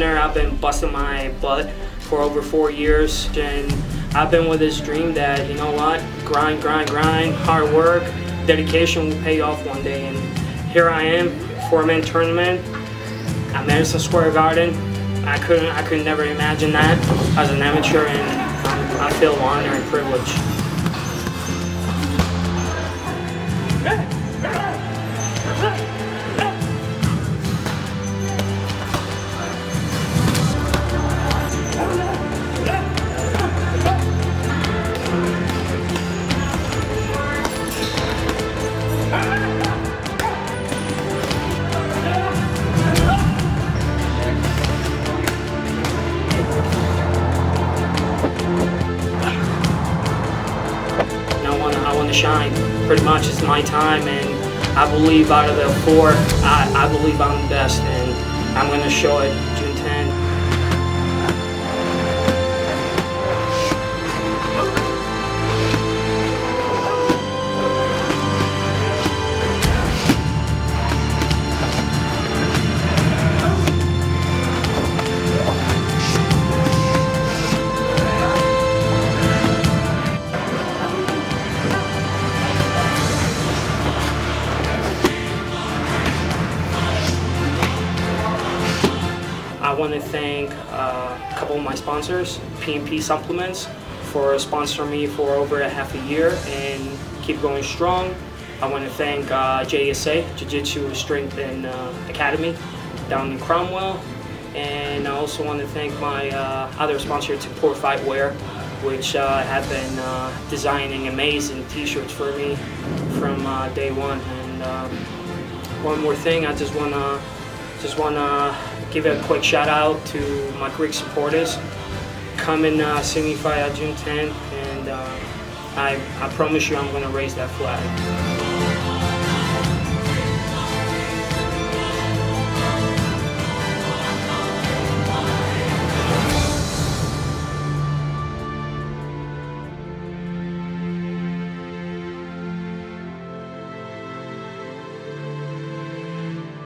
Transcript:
hunter. I've been busting my butt for over 4 years, and I've been with this dream that, you know what, grind, hard work, dedication will pay off one day. And here I am, 4-man tournament at Madison Square Garden. I could never imagine that as an amateur, and I feel honored and privileged. I want to shine. Pretty much it's my time, and I believe out of the four, I believe I'm the best, and I'm going to show it June 10. I want to thank a couple of my sponsors, P&P Supplements, for sponsoring me for over a half a year and keep going strong. I want to thank JSA, Jiu-Jitsu Strength and Academy down in Cromwell. And I also want to thank my other sponsor, Poor Fight Wear, which have been designing amazing t-shirts for me from day one. And one more thing, I just want to give a quick shout out to my Greek supporters. Come and see me fight on June 10th, and I promise you I'm going to raise that flag.